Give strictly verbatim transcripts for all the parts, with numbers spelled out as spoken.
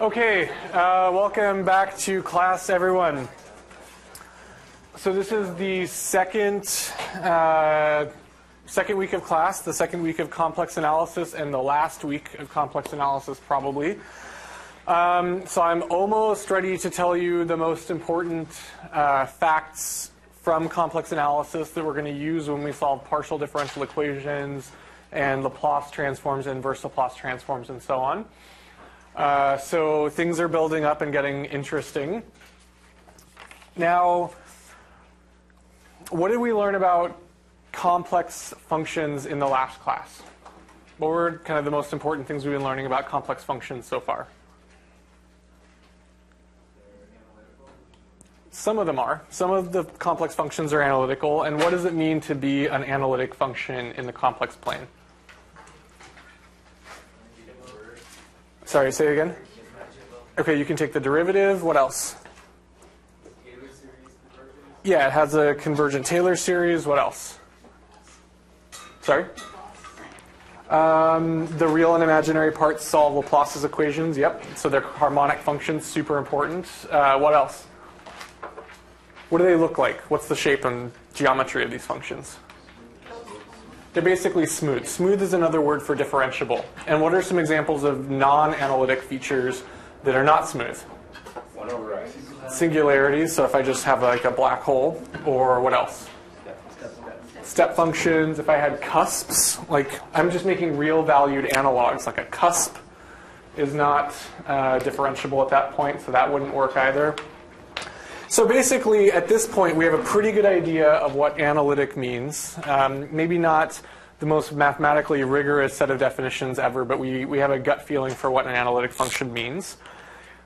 Okay, uh, welcome back to class, everyone. So this is the second uh, second week of class, the second week of complex analysis, and the last week of complex analysis, probably. Um, so I'm almost ready to tell you the most important uh, facts from complex analysis that we're going to use when we solve partial differential equations and Laplace transforms, inverse Laplace transforms, and so on. Uh, so things are building up and getting interesting. Now, what did we learn about complex functions in the last class? What were kind of the most important things we've been learning about complex functions so far? Some of them are. Some of the complex functions are analytical. And what does it mean to be an analytic function in the complex plane? Sorry, say it again. Okay, you can take the derivative. What else? Yeah, it has a convergent Taylor series. What else? Sorry? Um, the real and imaginary parts solve Laplace's equations. Yep, so they're harmonic functions, super important. Uh, what else? What do they look like? What's the shape and geometry of these functions? They're basically smooth. Smooth is another word for differentiable. And what are some examples of non-analytic features that are not smooth? One over x. Singularities, so if I just have like a black hole, or what else? Step, step, step. Step functions, if I had cusps, like I'm just making real valued analogs, like a cusp is not uh, differentiable at that point, so that wouldn't work either. So basically, at this point, we have a pretty good idea of what analytic means. Um, maybe not the most mathematically rigorous set of definitions ever, but we, we have a gut feeling for what an analytic function means.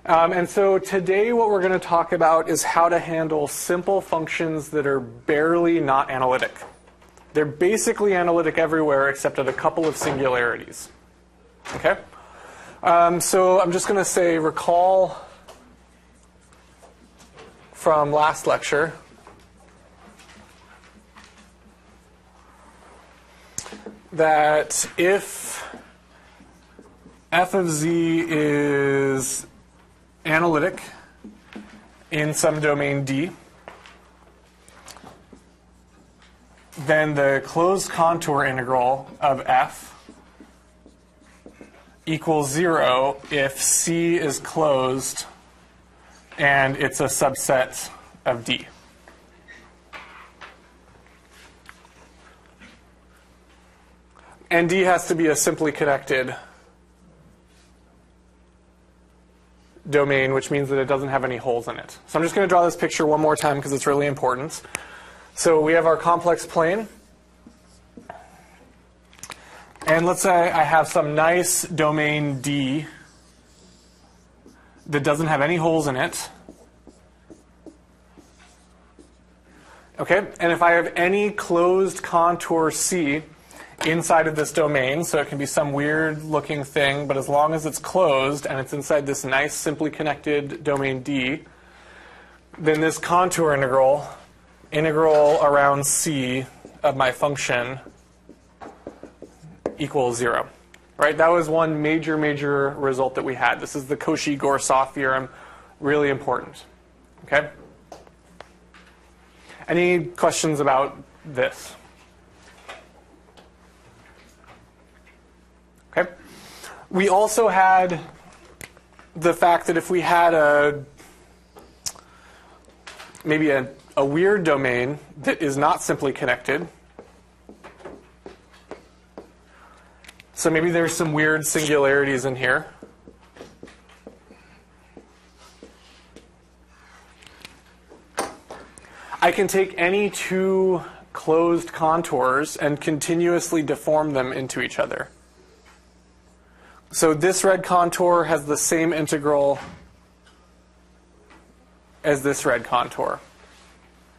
Um, and so today, what we're going to talk about is how to handle simple functions that are barely not analytic. They're basically analytic everywhere except at a couple of singularities. Okay? Um, so I'm just going to say, recall from last lecture. That if f of z is analytic in some domain D, then the closed contour integral of f equals zero if C is closed and it's a subset of D. And D has to be a simply connected domain, which means that it doesn't have any holes in it. So I'm just going to draw this picture one more time because it's really important. So we have our complex plane. And let's say I have some nice domain D that doesn't have any holes in it. Okay, and if I have any closed contour C inside of this domain, so it can be some weird looking thing, but as long as it's closed and it's inside this nice simply connected domain D, then this contour integral, integral around C of my function, equals zero. Right, that was one major, major result that we had. This is the Cauchy-Goursat theorem, really important. Okay. Any questions about this? Okay. We also had the fact that if we had a maybe a, a weird domain that is not simply connected. So maybe there's some weird singularities in here. I can take any two closed contours and continuously deform them into each other. So this red contour has the same integral as this red contour.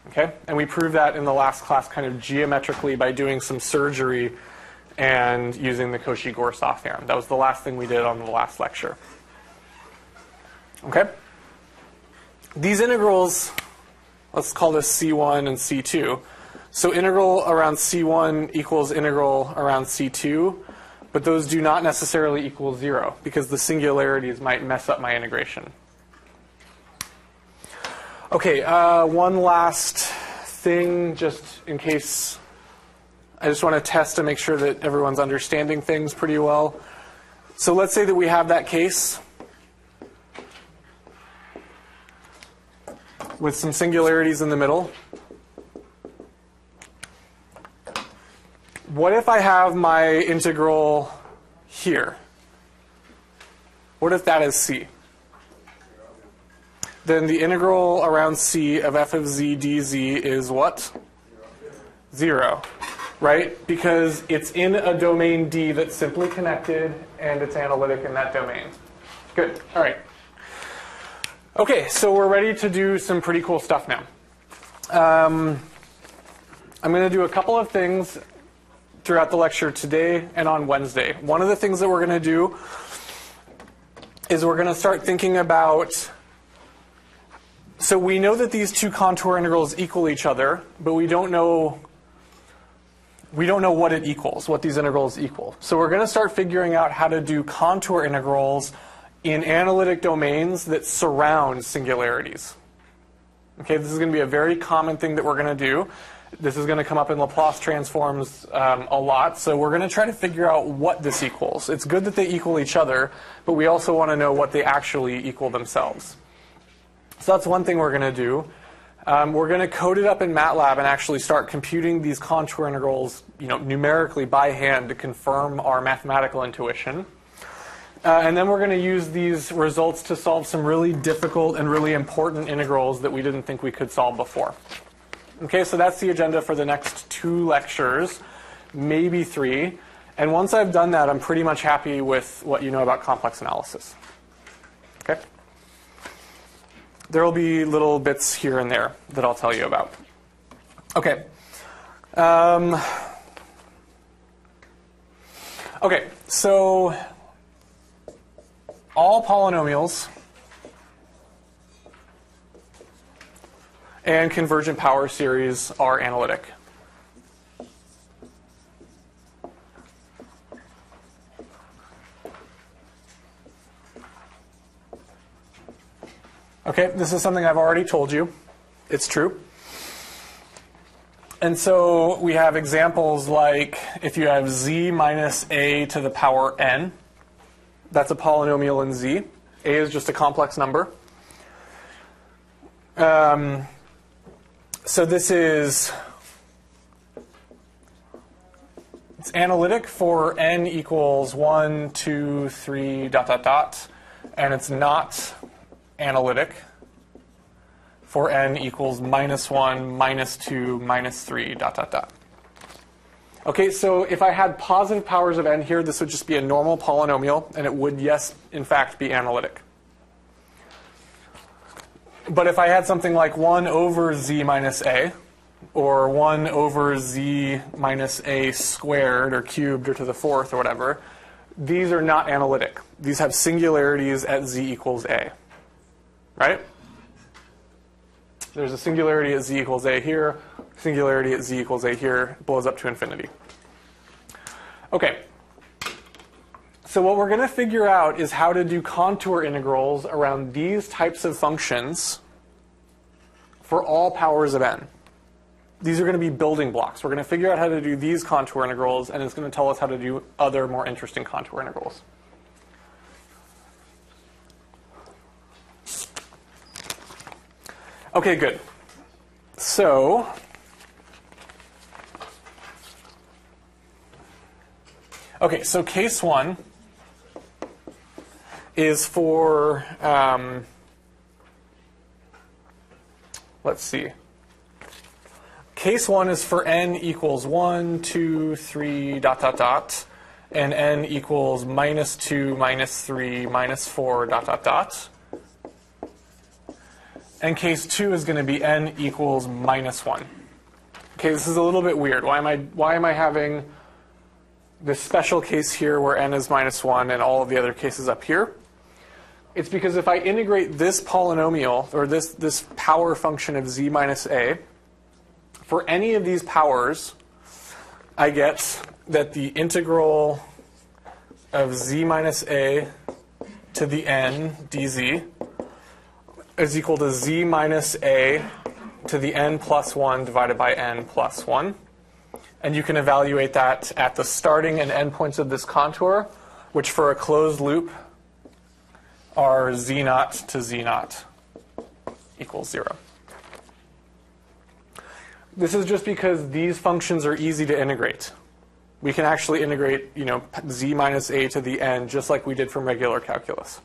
Okay? And we proved that in the last class kind of geometrically by doing some surgery and using the Cauchy-Goursat theorem. That was the last thing we did on the last lecture. Okay? These integrals, let's call this C one and C two. So integral around C one equals integral around C two. But those do not necessarily equal zero, because the singularities might mess up my integration. Okay, uh, one last thing, just in case. I just want to test to make sure that everyone's understanding things pretty well. So let's say that we have that case with some singularities in the middle. What if I have my integral here? What if that is C? Then the integral around C of f of z dz is what? Zero. Right? Because it's in a domain D that's simply connected, and it's analytic in that domain. Good. All right. Okay, so we're ready to do some pretty cool stuff now. Um, I'm going to do a couple of things throughout the lecture today and on Wednesday. One of the things that we're going to do is we're going to start thinking about, so we know that these two contour integrals equal each other, but we don't know we don't know what it equals, what these integrals equal. So we're going to start figuring out how to do contour integrals in analytic domains that surround singularities. Okay, this is going to be a very common thing that we're going to do. This is going to come up in Laplace transforms um, a lot, so we're going to try to figure out what this equals. It's good that they equal each other, but we also want to know what they actually equal themselves. So that's one thing we're going to do. Um, we're going to code it up in MATLAB and actually start computing these contour integrals, you know, numerically by hand to confirm our mathematical intuition. Uh, and then we're going to use these results to solve some really difficult and really important integrals that we didn't think we could solve before. Okay, so that's the agenda for the next two lectures, maybe three. And once I've done that, I'm pretty much happy with what you know about complex analysis. Okay? There will be little bits here and there that I'll tell you about. Okay. Um, okay, so all polynomials and convergent power series are analytic. Okay, this is something I've already told you. It's true. And so we have examples like if you have z minus a to the power n, that's a polynomial in z. A is just a complex number. Um, so this is it's analytic for n equals one, two, three, dot, dot, dot. And it's not analytic for n equals minus one, minus two, minus three, dot, dot, dot. Okay, so if I had positive powers of n here, this would just be a normal polynomial, and it would, yes, in fact, be analytic. But if I had something like one over z minus a, or one over z minus a squared, or cubed, or to the fourth, or whatever, these are not analytic. These have singularities at z equals a. Right? There's a singularity at z equals a here, singularity at z equals a here, it blows up to infinity. Okay. So what we're going to figure out is how to do contour integrals around these types of functions for all powers of n. These are going to be building blocks. We're going to figure out how to do these contour integrals, and it's going to tell us how to do other more interesting contour integrals. Okay, good. So okay, so case one is for um, let's see. Case one is for n equals one, two, three, dot dot dot, and n equals minus two, minus three, minus four, dot dot dot. And case two is going to be n equals minus one. Okay, this is a little bit weird. Why am I why am I having this special case here where n is minus one and all of the other cases up here? It's because if I integrate this polynomial, or this, this power function of z minus a, for any of these powers, I get that the integral of z minus a to the n dz is equal to z minus a to the n plus one divided by n plus one. And you can evaluate that at the starting and end points of this contour, which for a closed loop are z naught to z naught equals zero. This is just because these functions are easy to integrate. We can actually integrate, you know, z minus a to the n just like we did from regular calculus.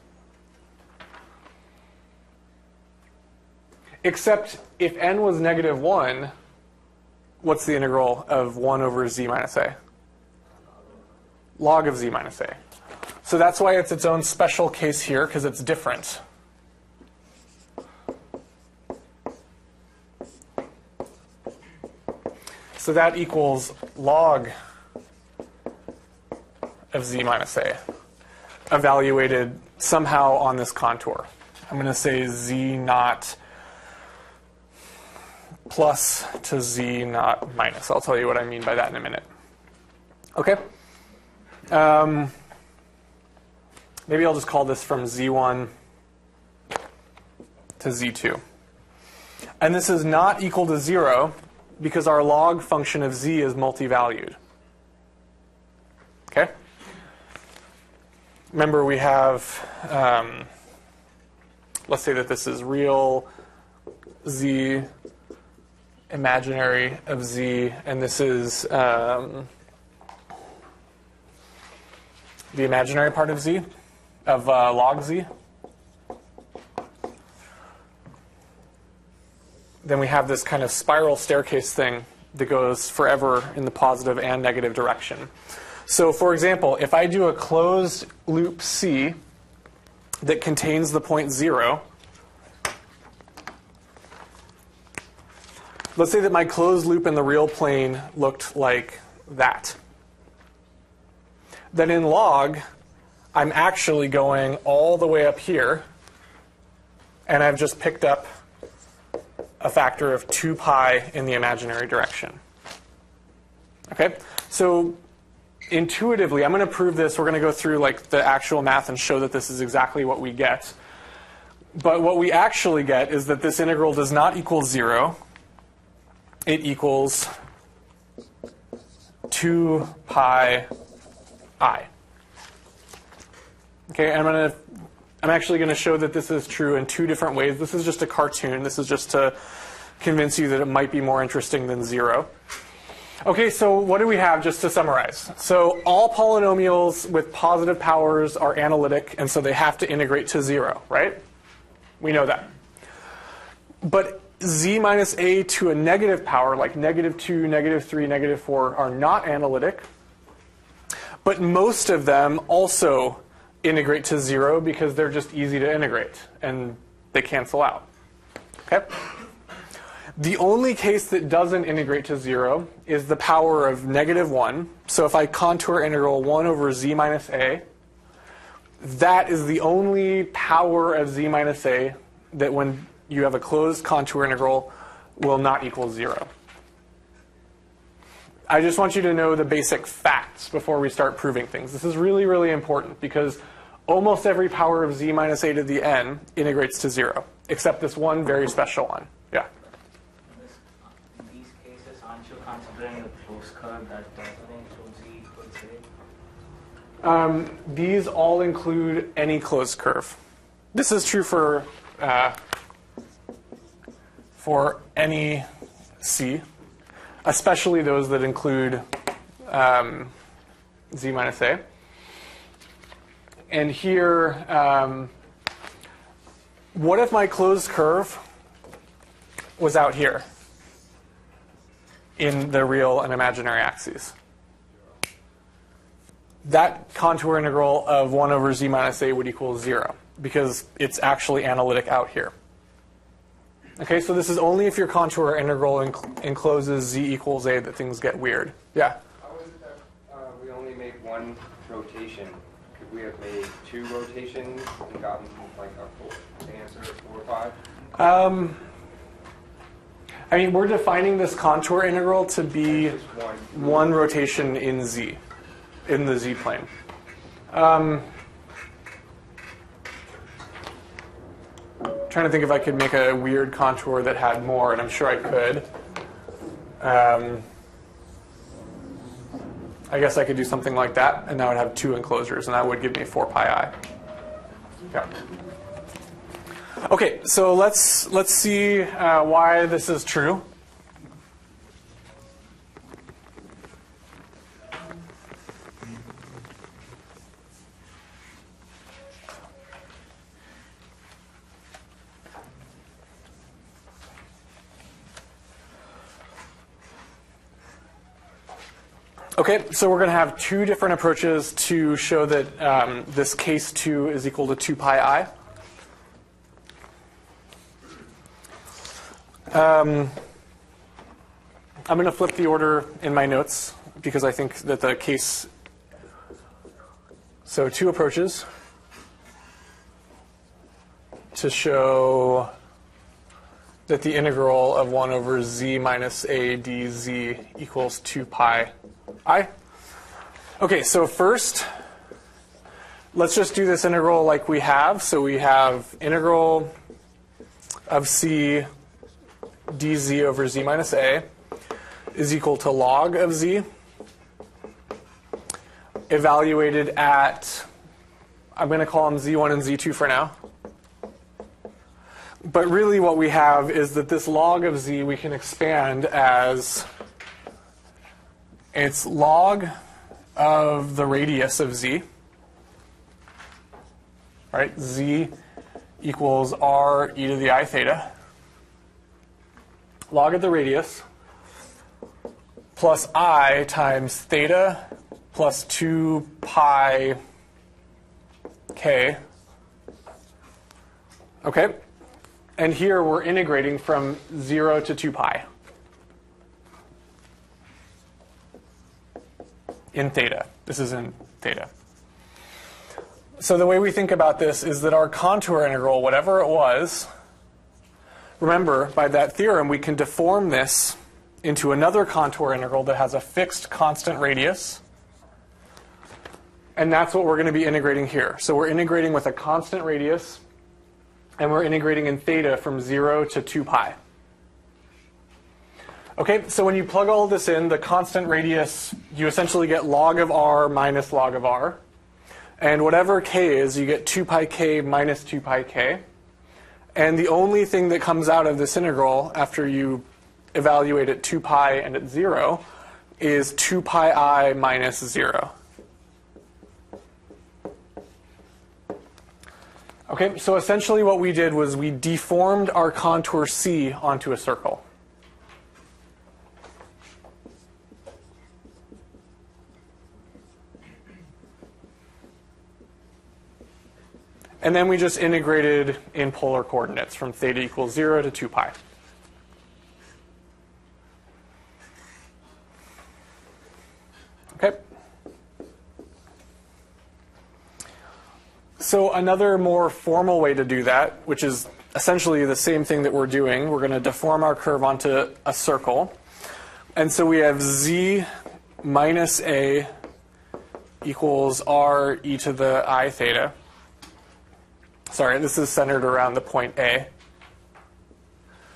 Except if n was negative one, what's the integral of one over z minus a? Log of z minus a. So that's why it's its own special case here, because it's different. So that equals log of z minus a, evaluated somehow on this contour. I'm going to say z naught plus to z naught minus. I'll tell you what I mean by that in a minute. Okay? Um, maybe I'll just call this from z one to z two. And this is not equal to zero, because our log function of z is multi-valued. Okay? Remember, we have, um, let's say that this is real z, imaginary of z, and this is um, the imaginary part of z, of uh, log z. Then we have this kind of spiral staircase thing that goes forever in the positive and negative direction. So for example, if I do a closed loop C that contains the point zero, let's say that my closed loop in the real plane looked like that. Then in log, I'm actually going all the way up here, and I've just picked up a factor of two pi in the imaginary direction. Okay, so intuitively, I'm going to prove this. We're going to go through like the actual math and show that this is exactly what we get. But what we actually get is that this integral does not equal zero. It equals two pi I. Okay, I'm going to I'm actually going to show that this is true in two different ways. This is just a cartoon. This is just to convince you that it might be more interesting than zero. Okay, so what do we have, just to summarize? So all polynomials with positive powers are analytic, and so they have to integrate to zero, right? We know that. But z minus a to a negative power, like negative two, negative three, negative four, are not analytic. But most of them also integrate to zero because they're just easy to integrate and they cancel out. Okay? The only case that doesn't integrate to zero is the power of negative one. So if I contour integral one over z minus a, that is the only power of z minus a that when you have a closed contour integral will not equal zero. I just want you to know the basic facts before we start proving things. This is really, really important because almost every power of z minus a to the n integrates to zero, except this one very special one. Yeah? In these cases, aren't you considering a closed curve that doesn't include z equals a? Um, these all include any closed curve. This is true for, uh, for any c, especially those that include um, z minus a. And here, um, what if my closed curve was out here in the real and imaginary axes? That contour integral of one over z minus a would equal zero, because it's actually analytic out here. Okay, so this is only if your contour integral enc encloses z equals a that things get weird. Yeah? How is it that uh, we only made one rotation? Could we have made two rotations and gotten like a full answer four or five? Um, I mean, we're defining this contour integral to be one. one rotation in z, in the z plane. Um, trying to think if I could make a weird contour that had more, and I'm sure I could. Um, I guess I could do something like that, and that would have two enclosures, and that would give me four pi i. Yeah. Okay, so let's let's see uh, why this is true. Okay, so we're going to have two different approaches to show that um, this case two is equal to two pi i. Um, I'm going to flip the order in my notes because I think that the case... So two approaches to show that the integral of one over z minus a dz equals two pi i. Okay, so first, let's just do this integral like we have. So we have integral of c dz over z minus a is equal to log of z, evaluated at, I'm going to call them z one and z two for now. But really what we have is that this log of z we can expand as it's log of the radius of z, right? Z equals r e to the I theta. Log of the radius plus I times theta plus two pi k. Okay? And here we're integrating from zero to two pi. In theta. This is in theta. So the way we think about this is that our contour integral, whatever it was, remember, by that theorem, we can deform this into another contour integral that has a fixed constant radius. And that's what we're going to be integrating here. So we're integrating with a constant radius, and we're integrating in theta from zero to two pi. Okay, so when you plug all this in, the constant radius, you essentially get log of r minus log of r. And whatever k is, you get two pi k minus two pi k. And the only thing that comes out of this integral after you evaluate at two pi and at zero is two pi i minus zero. Okay, so essentially what we did was we deformed our contour C onto a circle. And then we just integrated in polar coordinates from theta equals zero to two pi. Okay. So another more formal way to do that, which is essentially the same thing that we're doing, we're going to deform our curve onto a circle. And so we have z minus a equals r e to the I theta. Sorry, this is centered around the point A.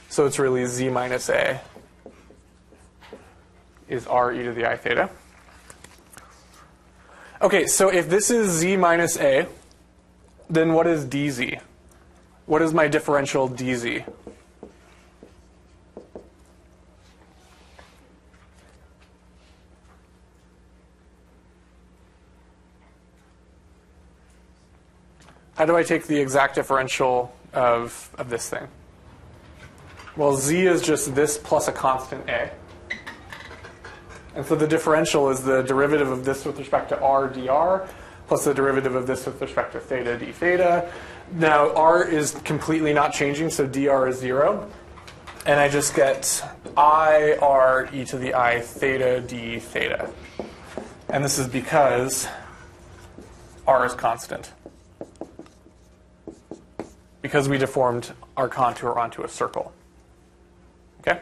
So it's really z minus a is r e to the I theta. Okay, so if this is z minus a, then what is dz? What is my differential dz? How do I take the exact differential of, of this thing? Well, z is just this plus a constant a. And so the differential is the derivative of this with respect to r dr plus the derivative of this with respect to theta d theta. Now, r is completely not changing, so dr is zero. And I just get I r e to the I theta d theta. And this is because r is constant, because we deformed our contour onto a circle. Okay?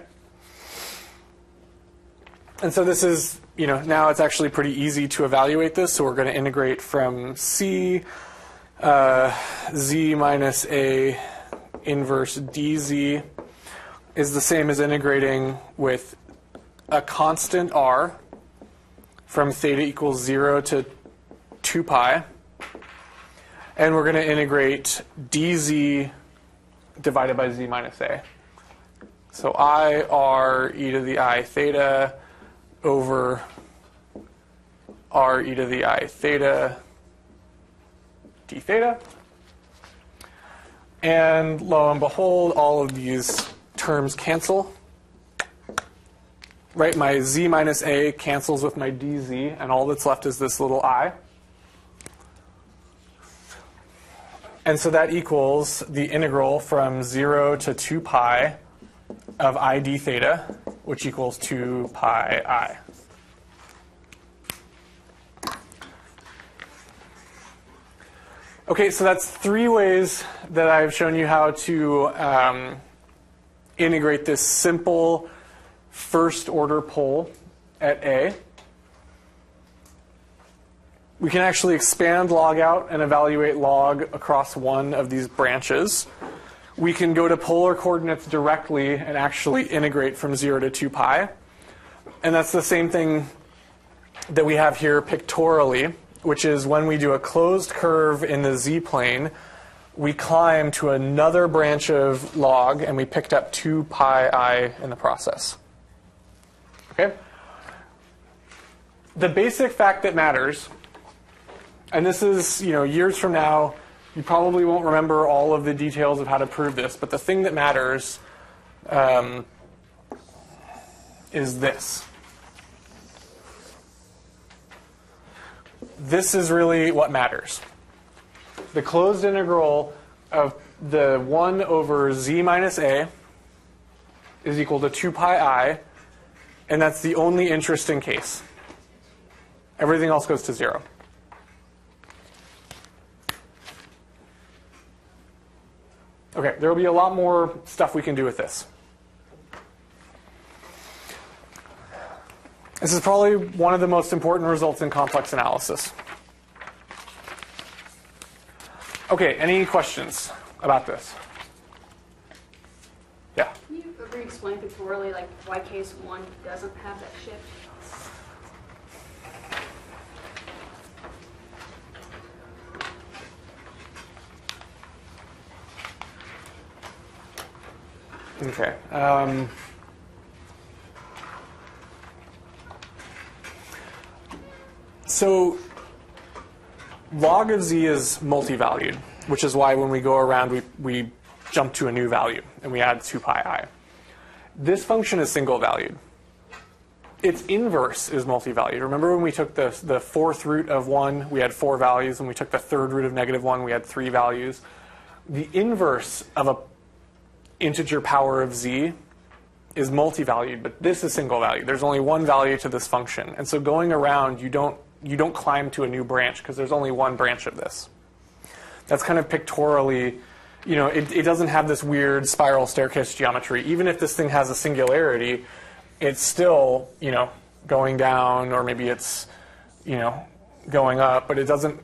And so this is you know, now it's actually pretty easy to evaluate this. So we're going to integrate from C uh, z minus a inverse dz is the same as integrating with a constant r from theta equals zero to two pi. And we're going to integrate dz divided by z minus a. So I r e to the I theta over r e to the I theta d theta. And lo and behold, all of these terms cancel. Right, my z minus a cancels with my dz, and all that's left is this little I. And so that equals the integral from zero to two pi of I d theta, which equals two pi I. Okay, so that's three ways that I've shown you how to um, integrate this simple first order pole at A. We can actually expand log out and evaluate log across one of these branches. We can go to polar coordinates directly and actually integrate from zero to two pi. And that's the same thing that we have here pictorially, which is when we do a closed curve in the z-plane, we climb to another branch of log, and we picked up two pi I in the process. Okay? The basic fact that matters, and this is, you know, years from now, you probably won't remember all of the details of how to prove this, but the thing that matters um, is this. This is really what matters. The closed integral of the one over z minus a is equal to two pi I, and that's the only interesting case. Everything else goes to zero. Okay, there will be a lot more stuff we can do with this. This is probably one of the most important results in complex analysis. Okay, any questions about this? Yeah? Can you ever explain pictorially like why case one doesn't have that shift? Okay. Um, so log of z is multivalued, which is why when we go around, we, we jump to a new value, and we add two pi I. This function is single-valued. Its inverse is multivalued. Remember when we took the, the fourth root of one, we had four values. When we took the third root of negative one, we had three values. The inverse of a integer power of z is multivalued, but this is single value. There's only one value to this function. And so going around, you don't, you don't climb to a new branch because there's only one branch of this. That's kind of pictorially, you know, it, it doesn't have this weird spiral staircase geometry. Even if this thing has a singularity, it's still, you know, going down, or maybe it's, you know, going up, but it doesn't.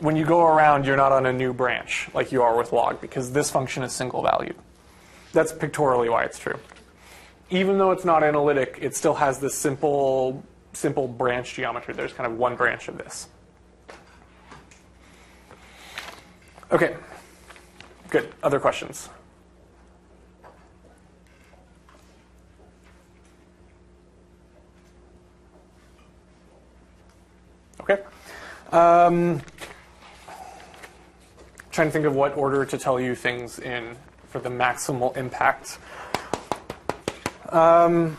When you go around, you're not on a new branch like you are with log because this function is single valued. That's pictorially why it's true. Even though it's not analytic, it still has this simple, simple branch geometry. There's kind of one branch of this. Okay, good. Other questions? Okay. Um, trying to think of what order to tell you things in for the maximal impact. Um,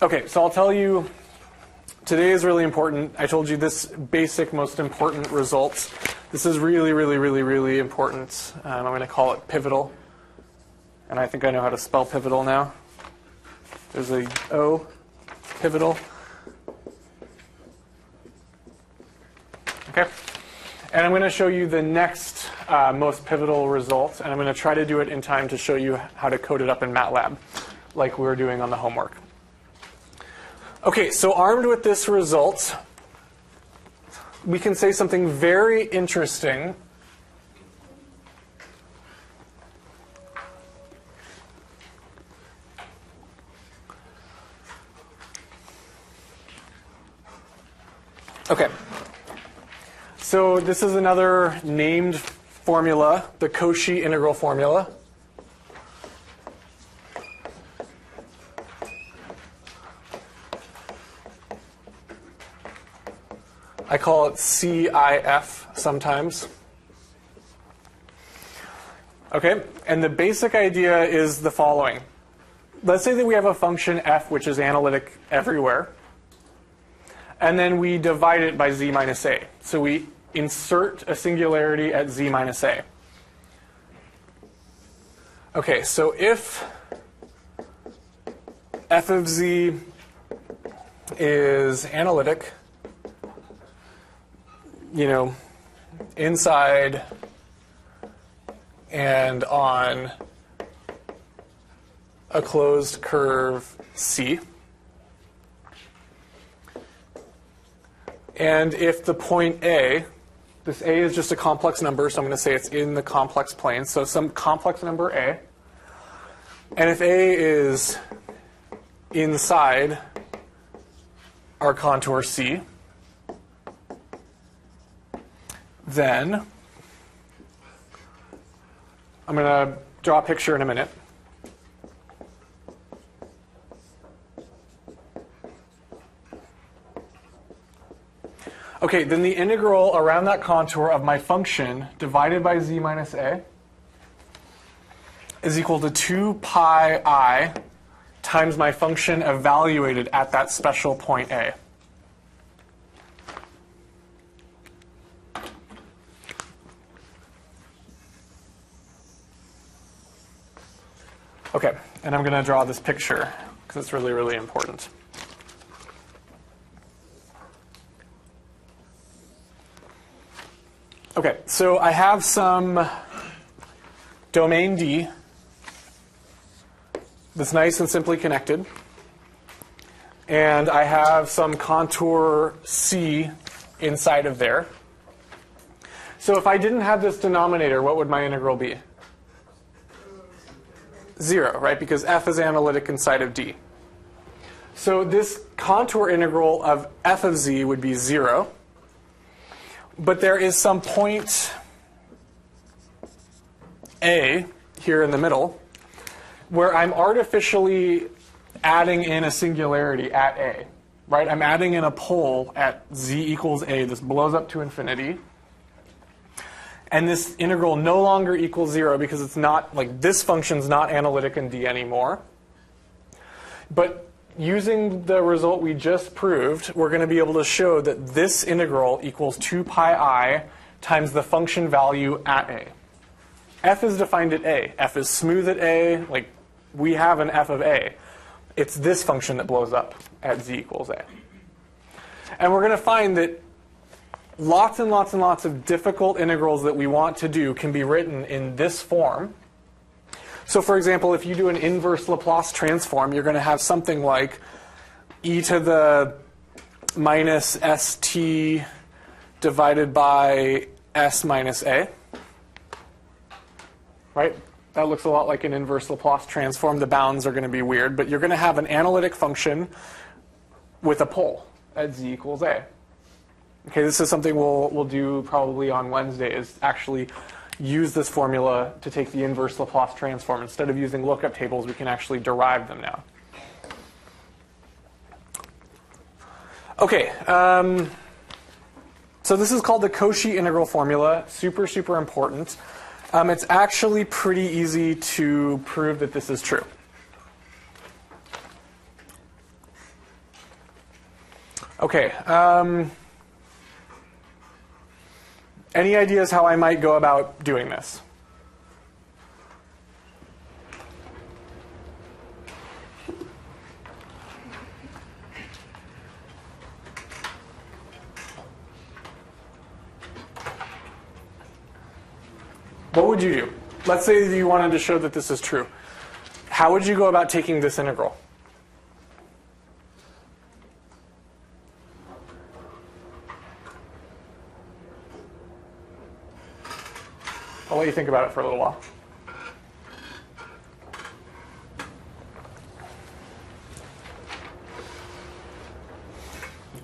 okay, so I'll tell you, today is really important. I told you this basic, most important result. This is really, really, really, really important. Um, I'm going to call it pivotal. And I think I know how to spell pivotal now. There's a O, pivotal. Okay. And I'm going to show you the next uh, most pivotal result, and I'm going to try to do it in time to show you how to code it up in MATLAB, like we were doing on the homework. Okay, so armed with this result, we can say something very interesting . Okay, so this is another named formula, the Cauchy integral formula. I call it C I F sometimes. Okay, and the basic idea is the following. Let's say that we have a function f which is analytic everywhere. And then we divide it by z minus a. So we insert a singularity at z minus a. Okay, so if f of z is analytic, you know, inside and on a closed curve C, and if the point A, this A is just a complex number, so I'm going to say it's in the complex plane, so some complex number A. And if A is inside our contour C, then I'm going to draw a picture in a minute. Okay, then the integral around that contour of my function divided by z minus a is equal to two pi I times my function evaluated at that special point a. Okay, and I'm going to draw this picture because it's really, really important. Okay, so I have some domain D that's nice and simply connected. And I have some contour C inside of there. So if I didn't have this denominator, what would my integral be? Zero, right? Because f is analytic inside of D. So this contour integral of f of z would be zero. But there is some point A here in the middle where I'm artificially adding in a singularity at A, right? I'm adding in a pole at z equals A. This blows up to infinity. And this integral no longer equals zero because it's not, like, this function's not analytic in D anymore. But using the result we just proved, we're going to be able to show that this integral equals two pi I times the function value at a. F is defined at a. F is smooth at a. Like, we have an f of a. It's this function that blows up at z equals a. And we're going to find that lots and lots and lots of difficult integrals that we want to do can be written in this form. So for example, if you do an inverse Laplace transform, you're going to have something like e to the minus st divided by s minus a. Right? That looks a lot like an inverse Laplace transform. The bounds are going to be weird, but you're going to have an analytic function with a pole at z equals a. Okay, this is something we'll, we'll do probably on Wednesday, is actually use this formula to take the inverse Laplace transform. Instead of using lookup tables, we can actually derive them now. Okay, um, so this is called the Cauchy integral formula. Super, super important. Um, it's actually pretty easy to prove that this is true. Okay. Um, Any ideas how I might go about doing this? What would you do? Let's say that you wanted to show that this is true. How would you go about taking this integral? I'll let you think about it for a little while.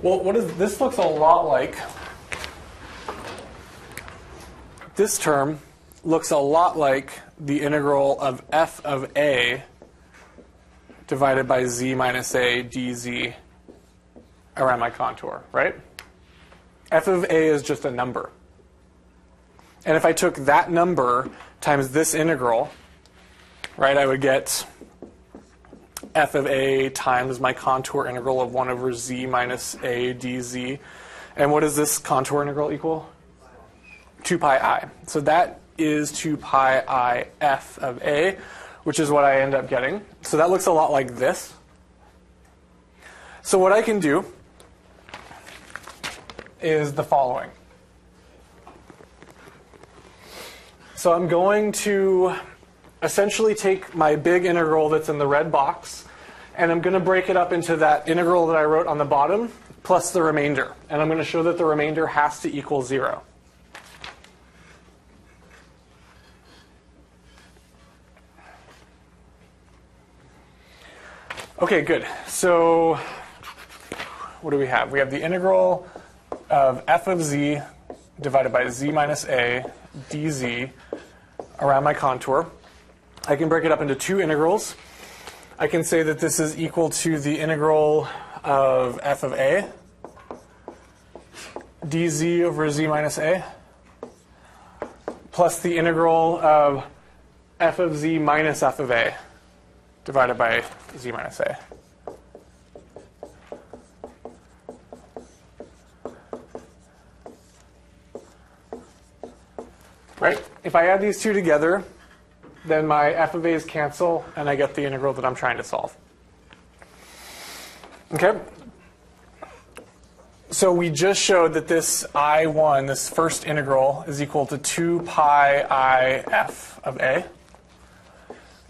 Well, what is, this looks a lot like, this term looks a lot like the integral of f of a divided by z minus a dz around my contour, right? F of a is just a number. And if I took that number times this integral, right, I would get f of a times my contour integral of one over z minus a dz. And what does this contour integral equal? two pi I. So that is two pi I f of a, which is what I end up getting. So that looks a lot like this. So what I can do is the following. So I'm going to essentially take my big integral that's in the red box, and I'm going to break it up into that integral that I wrote on the bottom plus the remainder. And I'm going to show that the remainder has to equal zero. Okay, good. So what do we have? We have the integral of f of z divided by z minus a dz around my contour. I can break it up into two integrals. I can say that this is equal to the integral of f of a dz over z minus a plus the integral of f of z minus f of a divided by z minus a. Right? If I add these two together, then my f of a's cancel, and I get the integral that I'm trying to solve. Okay? So we just showed that this I one, this first integral, is equal to two pi I f of a.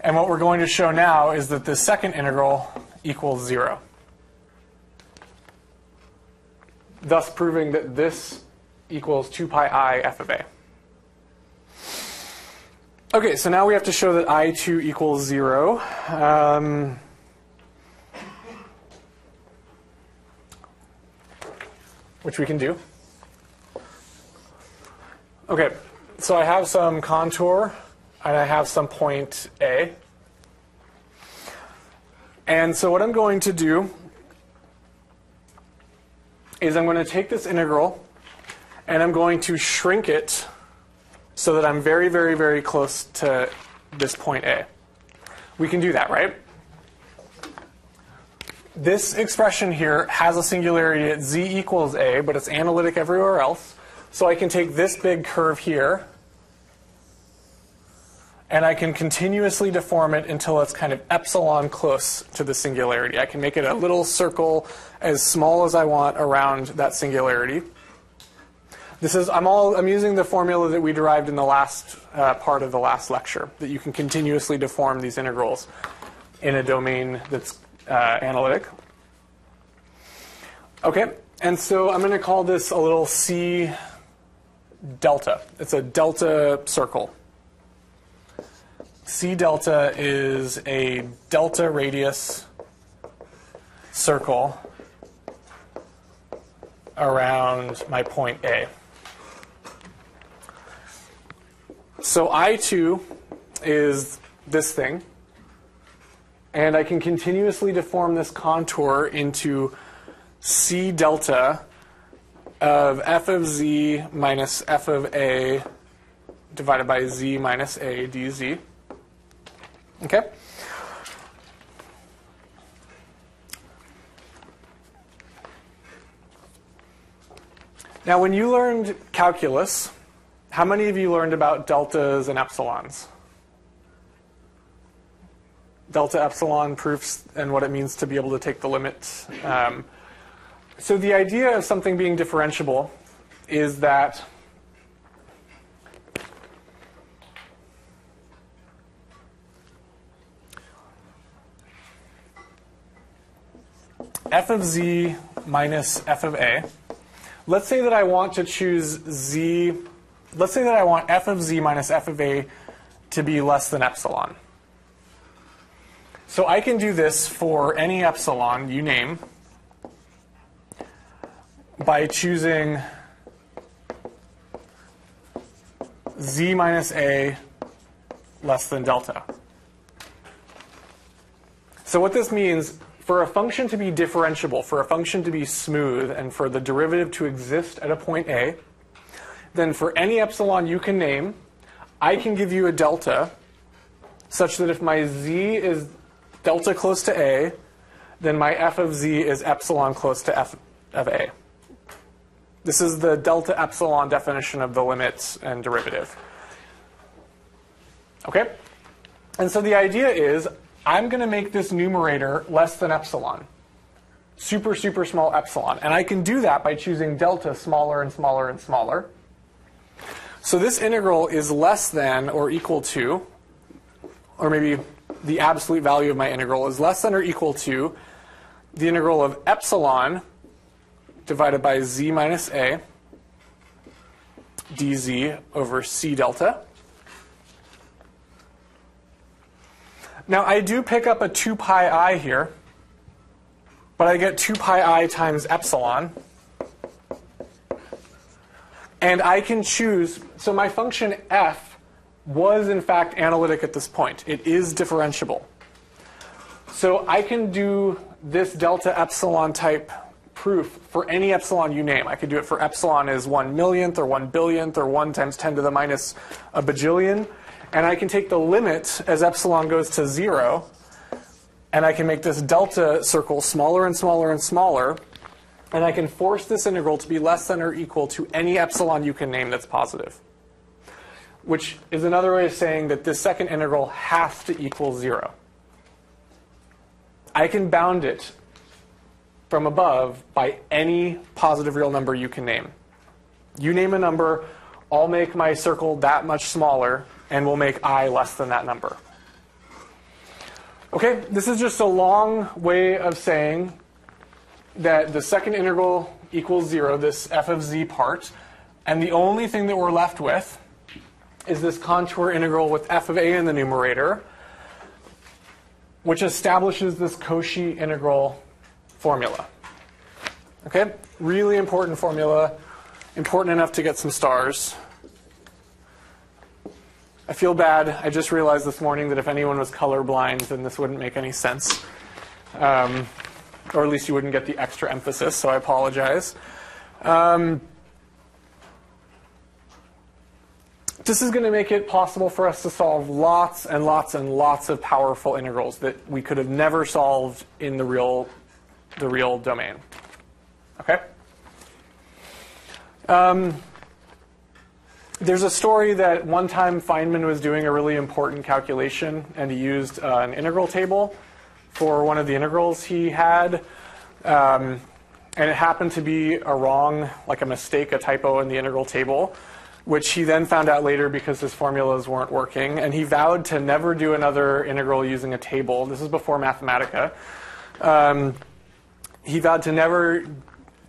And what we're going to show now is that the second integral equals zero, thus proving that this equals two pi I f of a. Okay, so now we have to show that I two equals zero. Um, which we can do. Okay, so I have some contour, and I have some point A. And so what I'm going to do is I'm going to take this integral and I'm going to shrink it so that I'm very, very, very close to this point A. We can do that, right? This expression here has a singularity at z equals A, but it's analytic everywhere else. So I can take this big curve here, and I can continuously deform it until it's kind of epsilon close to the singularity. I can make it a little circle as small as I want around that singularity. This is, I'm, all, I'm using the formula that we derived in the last uh, part of the last lecture, that you can continuously deform these integrals in a domain that's uh, analytic. Okay, and so I'm going to call this a little C delta. It's a delta circle. C delta is a delta radius circle around my point A. So I two is this thing, and I can continuously deform this contour into C delta of f of z minus f of a divided by z minus a dz. Okay. Now, when you learned calculus, how many of you learned about deltas and epsilons? Delta epsilon proofs and what it means to be able to take the limit. Um, so the idea of something being differentiable is that f of z minus f of a. Let's say that I want to choose z let's say that I want f of z minus f of a to be less than epsilon. So I can do this for any epsilon you name by choosing z minus a less than delta. So what this means, for a function to be differentiable, for a function to be smooth, and for the derivative to exist at a point A, then for any epsilon you can name, I can give you a delta such that if my z is delta close to A, then my f of z is epsilon close to f of A. This is the delta epsilon definition of the limits and derivative. Okay? And so the idea is, I'm going to make this numerator less than epsilon, super, super small epsilon. And I can do that by choosing delta smaller and smaller and smaller. So this integral is less than or equal to, or maybe the absolute value of my integral is less than or equal to the integral of epsilon divided by z minus a dz over c delta. Now, I do pick up a two pi i here, but I get two pi i times epsilon. And I can choose, so my function f was, in fact, analytic at this point. It is differentiable. So I can do this delta epsilon type proof for any epsilon you name. I could do it for epsilon is one millionth or one billionth or one times ten to the minus a bajillion. And I can take the limit as epsilon goes to zero, and I can make this delta circle smaller and smaller and smaller, and I can force this integral to be less than or equal to any epsilon you can name that's positive, which is another way of saying that this second integral has to equal zero. I can bound it from above by any positive real number you can name. You name a number, I'll make my circle that much smaller, and we'll make I less than that number. Okay, this is just a long way of saying that the second integral equals zero, this f of z part, and the only thing that we're left with is this contour integral with f of a in the numerator, which establishes this Cauchy integral formula. Okay, really important formula, important enough to get some stars. I feel bad. I just realized this morning that if anyone was colorblind, then this wouldn't make any sense. Um, or at least you wouldn't get the extra emphasis, so I apologize. Um, this is going to make it possible for us to solve lots and lots and lots of powerful integrals that we could have never solved in the real, the real domain. Okay? Um, There's a story that one time Feynman was doing a really important calculation, and he used uh, an integral table for one of the integrals he had. Um, and it happened to be a wrong, like a mistake, a typo in the integral table, which he then found out later because his formulas weren't working. And he vowed to never do another integral using a table. This is before Mathematica. Um, he vowed to never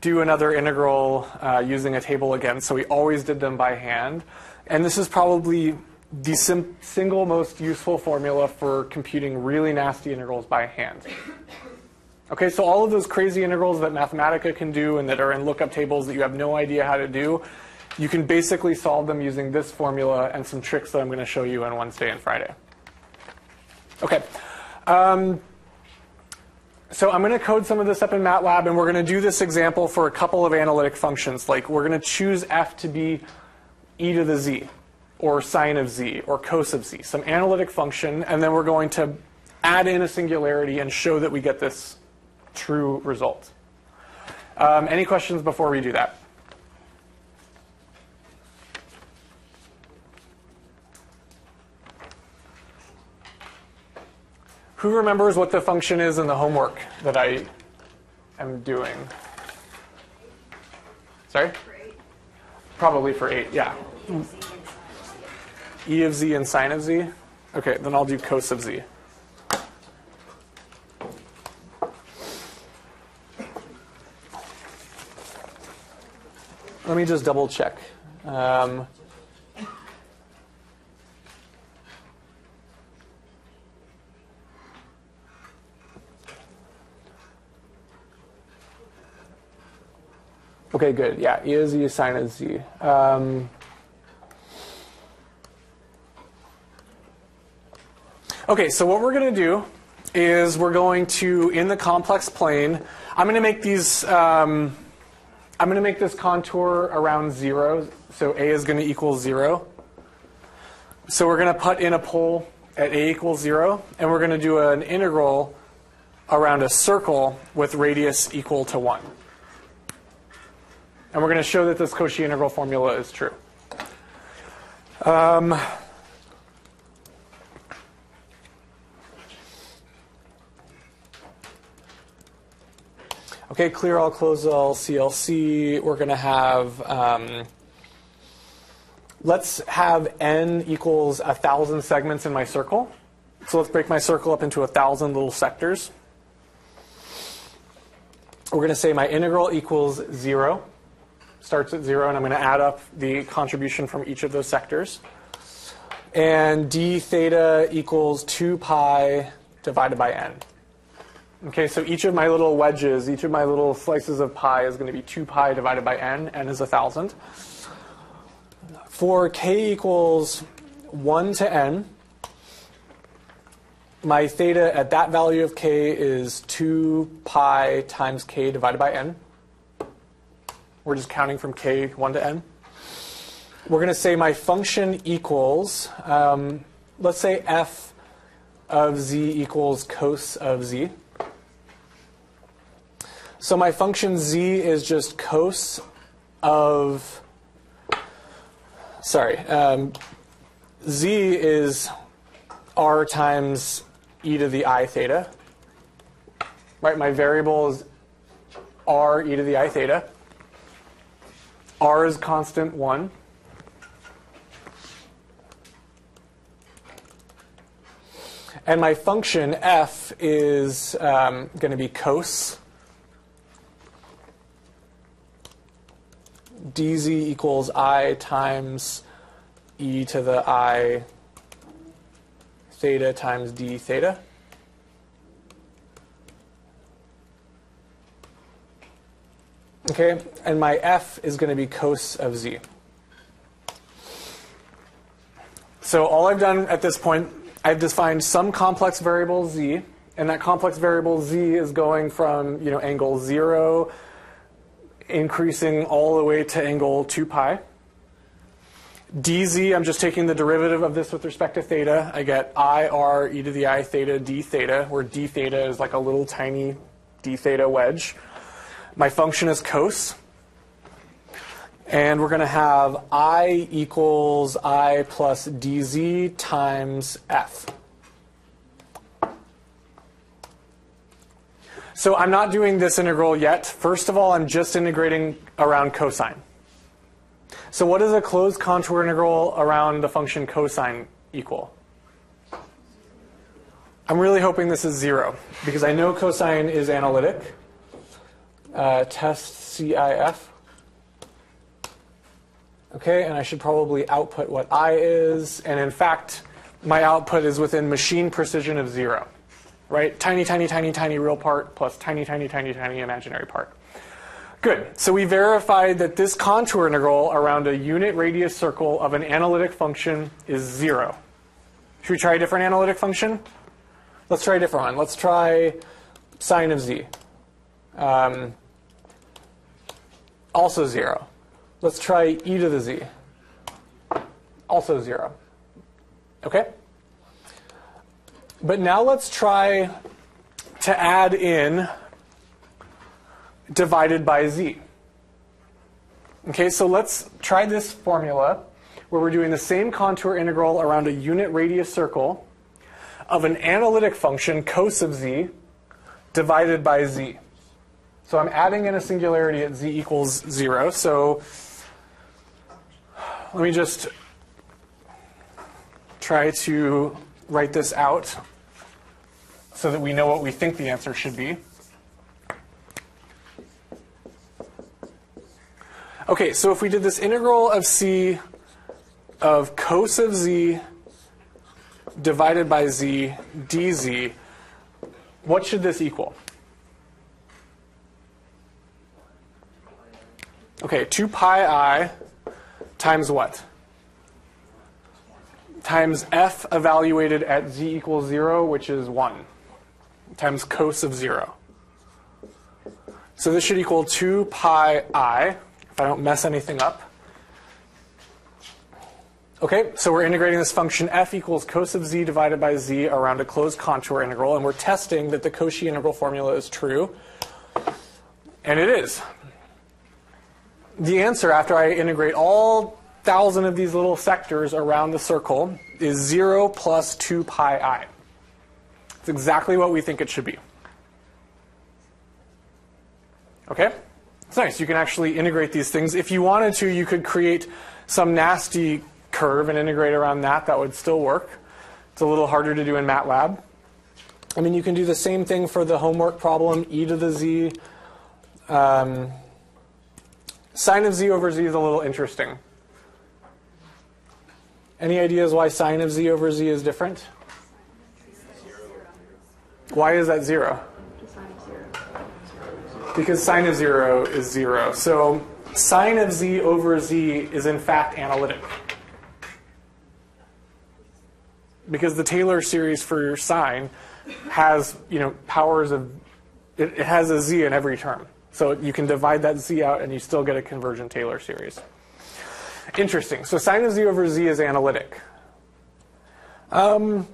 do another integral uh, using a table again, so we always did them by hand. And this is probably the sim single most useful formula for computing really nasty integrals by hand. Okay, so all of those crazy integrals that Mathematica can do and that are in lookup tables that you have no idea how to do, you can basically solve them using this formula and some tricks that I'm going to show you on Wednesday and Friday. Okay. Um, So I'm going to code some of this up in MATLAB, and we're going to do this example for a couple of analytic functions. Like, we're going to choose f to be e to the z, or sine of z, or cos of z, some analytic function, and then we're going to add in a singularity and show that we get this true result. Um, any questions before we do that? Who remembers what the function is in the homework that I am doing? Sorry? For eight. Probably for eight, yeah. E of z and sine of z? Okay, then I'll do cos of z. Let me just double check. Um, Okay, good. Yeah, E is U, sine is U. Um, okay, so what we're going to do is we're going to, in the complex plane, I'm going to make these, um, I'm going to make this contour around zero. So A is going to equal zero. So we're going to put in a pole at A equals zero, and we're going to do an integral around a circle with radius equal to one. And we're going to show that this Cauchy integral formula is true. Um, okay, clear all, close all, C L C. We're going to have, um, let's have n equals one thousand segments in my circle. So let's break my circle up into one thousand little sectors. We're going to say my integral equals zero, starts at zero, and I'm going to add up the contribution from each of those sectors. And d theta equals two pi divided by n. Okay, so each of my little wedges, each of my little slices of pi is going to be two pi divided by n. n is one thousand. For k equals one to n, my theta at that value of k is two pi times k divided by n. We're just counting from k, one to n. We're going to say my function equals, um, let's say f of z equals cos of z. So my function z is just cos of, sorry, um, z is r times e to the I theta. Right, my variable is r e to the I theta. R is constant one. And my function f is um, going to be cos dz equals I times e to the I theta times d theta. Okay, and my f is going to be cos of z. So all I've done at this point, I've defined some complex variable z, and that complex variable z is going from, you know, angle zero, increasing all the way to angle two pi. Dz, I'm just taking the derivative of this with respect to theta. I get I r e to the I theta d theta, where d theta is like a little tiny d theta wedge. My function is cos, and we're going to have I equals I plus dz times f. So I'm not doing this integral yet. First of all, I'm just integrating around cosine. So what does a closed contour integral around the function cosine equal? I'm really hoping this is zero, because I know cosine is analytic. Uh, test C I F. Okay, and I should probably output what I is. And in fact, my output is within machine precision of zero. Right? Tiny, tiny, tiny, tiny real part plus tiny, tiny, tiny, tiny imaginary part. Good. So we verified that this contour integral around a unit radius circle of an analytic function is zero. Should we try a different analytic function? Let's try a different one. Let's try sine of z. Um, also zero. Let's try e to the z. Also zero. Okay? But now let's try to add in divided by z. Okay, so let's try this formula where we're doing the same contour integral around a unit radius circle of an analytic function cos of z divided by z. So I'm adding in a singularity at z equals zero. So let me just try to write this out so that we know what we think the answer should be. Okay, so if we did this integral of c of cos of z divided by z dz, what should this equal? Okay, two pi I times what? Times f evaluated at z equals zero, which is one, times cos of zero. So this should equal two pi I, if I don't mess anything up. Okay, so we're integrating this function f equals cos of z divided by z around a closed contour integral, and we're testing that the Cauchy integral formula is true. And it is. The answer, after I integrate all thousand of these little sectors around the circle, is zero plus two pi I. It's exactly what we think it should be. Okay? It's nice. You can actually integrate these things. If you wanted to, you could create some nasty curve and integrate around that. That would still work. It's a little harder to do in MATLAB. I mean, you can do the same thing for the homework problem, e to the z. Um, sine of z over z is a little interesting. Any ideas why sine of z over z is different? Why is that zero? Because sine of zero is zero. So sine of z over z is in fact analytic. Because the Taylor series for your sine has, you know, powers of, it, it has a z in every term. So you can divide that z out and you still get a convergent Taylor series. Interesting. So sine of z over z is analytic. Um,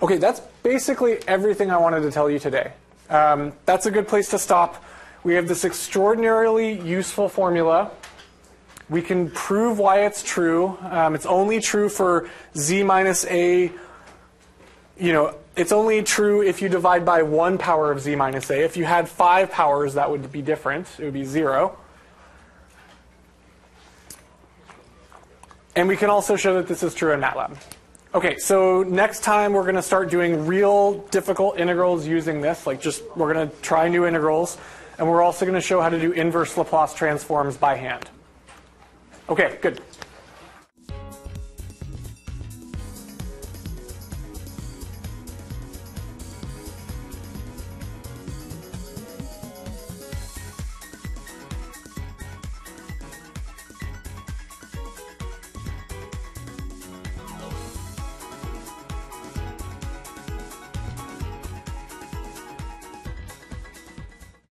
okay, that's basically everything I wanted to tell you today. Um, that's a good place to stop. We have this extraordinarily useful formula. We can prove why it's true. Um, it's only true for z minus a, you know, it's only true if you divide by one power of z minus a. If you had five powers, that would be different. It would be zero. And we can also show that this is true in MATLAB. Okay, so next time we're going to start doing real difficult integrals using this. Like just, we're going to try new integrals. And we're also going to show how to do inverse Laplace transforms by hand. Okay, good.